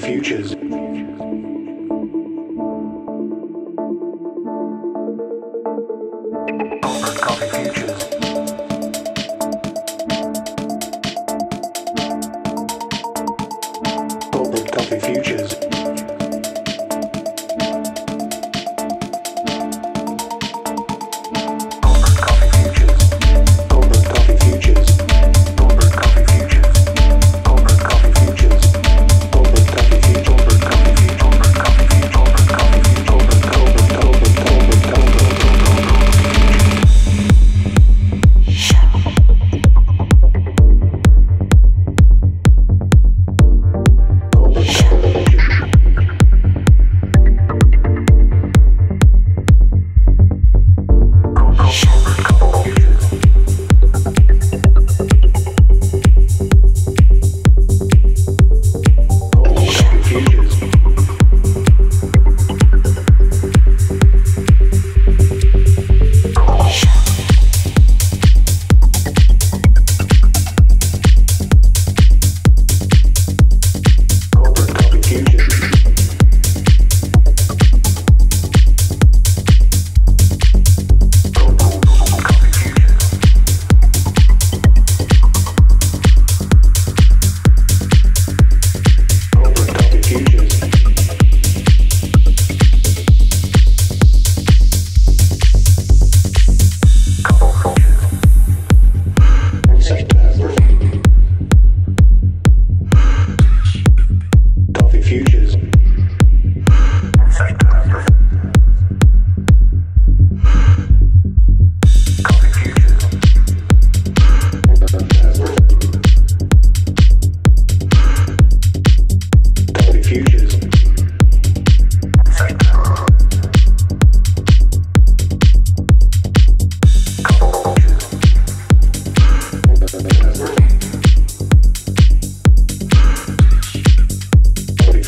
futures.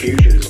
Futures.